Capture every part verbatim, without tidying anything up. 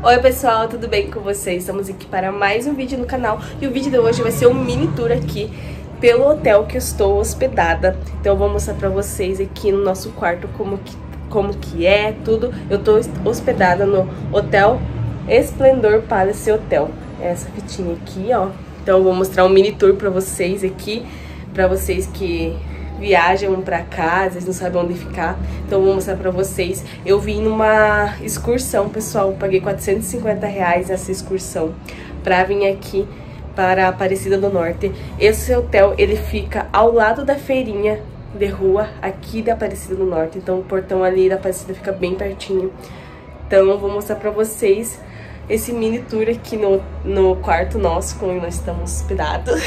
Oi pessoal, tudo bem com vocês? Estamos aqui para mais um vídeo no canal e o vídeo de hoje vai ser um mini tour aqui pelo hotel que eu estou hospedada. Então eu vou mostrar pra vocês aqui no nosso quarto como que, como que é, tudo. Eu tô hospedada no Hotel Esplendor Palace Hotel. É essa fitinha aqui, ó. Então eu vou mostrar um mini tour pra vocês aqui, pra vocês que viajam pra cá, às vezes não sabem onde ficar. Então eu vou mostrar pra vocês. Eu vim numa excursão, pessoal. Eu paguei quatrocentos e cinquenta reais nessa excursão pra vir aqui para a Aparecida do Norte. Esse hotel, ele fica ao lado da feirinha de rua aqui da Aparecida do Norte. Então o portão ali da Aparecida fica bem pertinho. Então eu vou mostrar pra vocês esse mini tour aqui no, no quarto nosso, como nós estamos hospedados.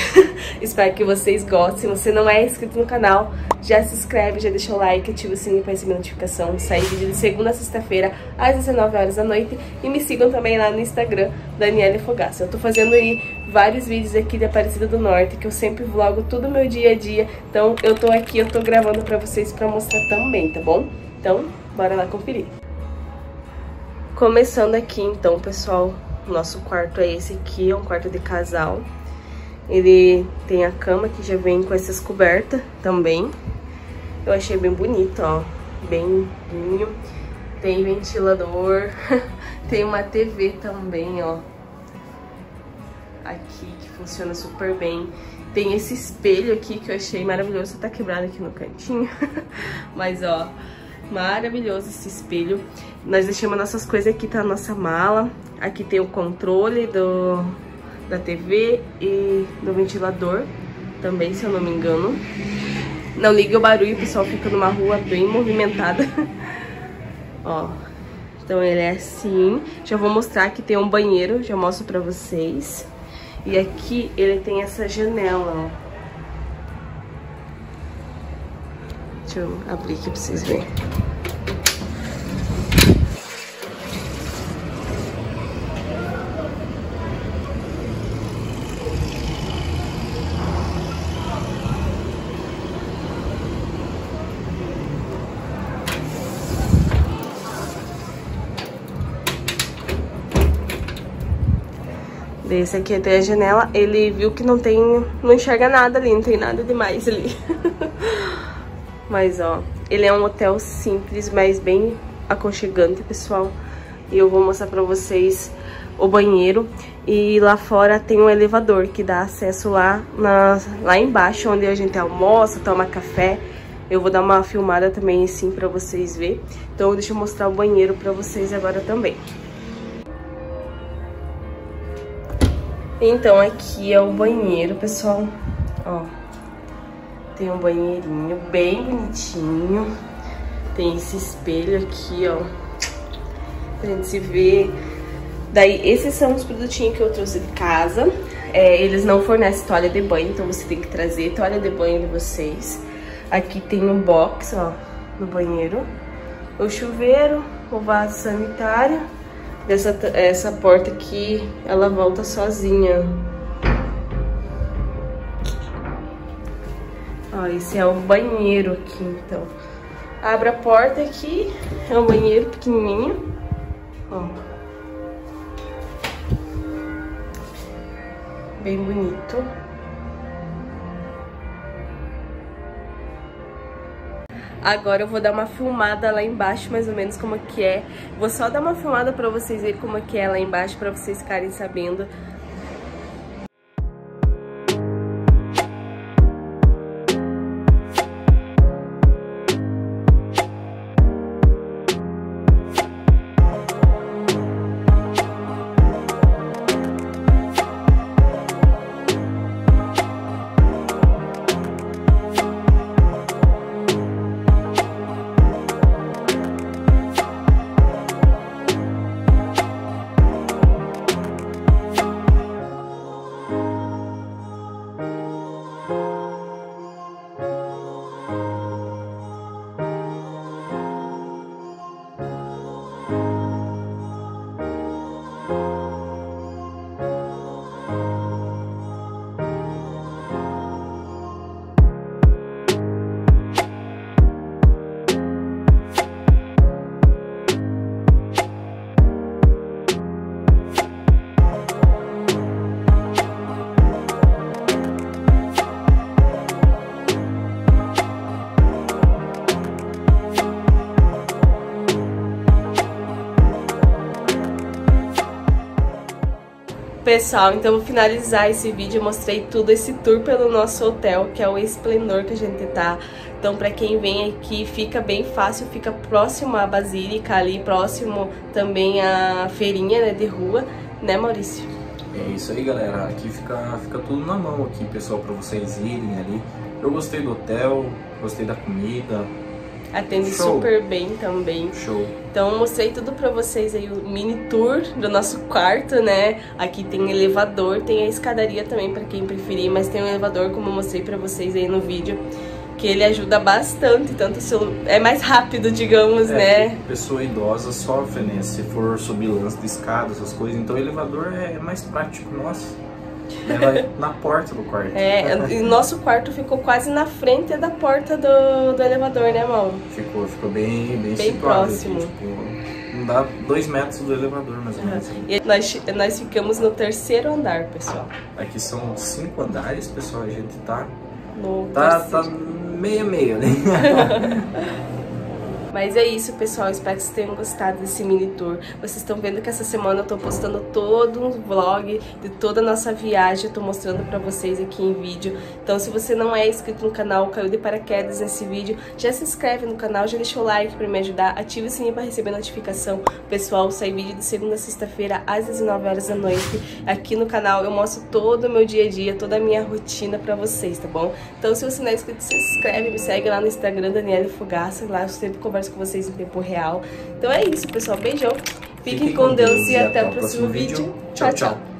Espero que vocês gostem. Se você não é inscrito no canal, já se inscreve, já deixa o like, ativa o sininho para receber notificação. Sai vídeo de segunda a sexta-feira, às dezenove horas da noite. E me sigam também lá no Instagram, Daniele Fogassa. Eu tô fazendo aí vários vídeos aqui da Aparecida do Norte, que eu sempre vlogo todo o meu dia a dia. Então eu tô aqui, eu tô gravando pra vocês pra mostrar também, tá bom? Então, bora lá conferir. Começando aqui então, pessoal, nosso quarto é esse aqui, é um quarto de casal. Ele tem a cama que já vem com essas cobertas também. Eu achei bem bonito, ó, bem lindo. Tem ventilador, tem uma T V também, ó, aqui que funciona super bem. Tem esse espelho aqui que eu achei maravilhoso, tá quebrado aqui no cantinho, mas ó, maravilhoso esse espelho. Nós deixamos nossas coisas aqui, tá a nossa mala. Aqui tem o controle do, da T V e do ventilador também, se eu não me engano. Não ligue o barulho, o pessoal fica numa rua bem movimentada. Ó, então ele é assim. Já vou mostrar que tem um banheiro, já mostro pra vocês. E aqui ele tem essa janela, ó. Deixa eu abrir aqui pra vocês verem. Esse aqui tem a janela. Ele viu que não tem, não enxerga nada ali, não tem nada demais ali. Mas, ó, ele é um hotel simples, mas bem aconchegante, pessoal. E eu vou mostrar pra vocês o banheiro. E lá fora tem um elevador que dá acesso lá, na, lá embaixo, onde a gente almoça, toma café. Eu vou dar uma filmada também, assim, pra vocês verem. Então, deixa eu mostrar o banheiro pra vocês agora também. Então, aqui é o banheiro, pessoal. Ó. Tem um banheirinho bem bonitinho. Tem esse espelho aqui, ó, pra gente se ver. Daí, esses são os produtinhos que eu trouxe de casa. É, eles não fornecem toalha de banho, então você tem que trazer toalha de banho de vocês. Aqui tem um box, ó, no banheiro. O chuveiro, o vaso sanitário. Essa, essa porta aqui, ela volta sozinha. Ó, esse é o banheiro aqui, então. Abre a porta aqui, é um banheiro pequenininho, ó. Bem bonito. Agora eu vou dar uma filmada lá embaixo, mais ou menos como que é. Vou só dar uma filmada pra vocês verem como que é lá embaixo, pra vocês ficarem sabendo. Pessoal, então vou finalizar esse vídeo. Eu mostrei tudo esse tour pelo nosso hotel, que é o Esplendor que a gente tá. Então, para quem vem aqui, fica bem fácil, fica próximo à Basílica, ali próximo também à feirinha, né, de rua, né, Maurício? É isso aí, galera. Aqui fica, fica tudo na mão aqui, pessoal, para vocês irem ali. Eu gostei do hotel, gostei da comida. Atende Show. super bem também. Show. Então eu mostrei tudo pra vocês aí, o mini tour do nosso quarto, né? Aqui tem elevador, tem a escadaria também pra quem preferir, mas tem um elevador, como eu mostrei pra vocês aí no vídeo, que ele ajuda bastante, tanto o seu... é mais rápido, digamos, é, né? Pessoa idosa sofre, né? Se for subir lance de escada, essas coisas, então o elevador é mais prático, nossa. Ela na porta do quarto. É, o nosso quarto ficou quase na frente da porta do, do elevador, né, irmão? Ficou, ficou bem, bem, bem próximo. Assim, tipo, não dá dois metros do elevador, mais ou menos. Uhum. E nós, nós ficamos no terceiro andar, pessoal. Aqui são cinco andares, pessoal, a gente tá... No tá, tá meia, meia, né? Mas é isso, pessoal, espero que vocês tenham gostado desse mini tour. Vocês estão vendo que essa semana eu tô postando todo um vlog de toda a nossa viagem, eu tô mostrando pra vocês aqui em vídeo. Então se você não é inscrito no canal, caiu de paraquedas nesse vídeo, já se inscreve no canal, já deixa o like pra me ajudar, ativa o sininho pra receber notificação. Pessoal, sai vídeo de segunda a sexta-feira às dezenove horas da noite. Aqui no canal eu mostro todo o meu dia a dia, toda a minha rotina pra vocês, tá bom? Então se você não é inscrito, se inscreve, me segue lá no Instagram, Daniele Fogassa, lá eu sempre converso com vocês em tempo real. Então é isso, pessoal. Beijão. Fiquem, Fiquem com Deus, Deus e até, até o próximo, próximo vídeo. vídeo. Tchau, tchau. tchau.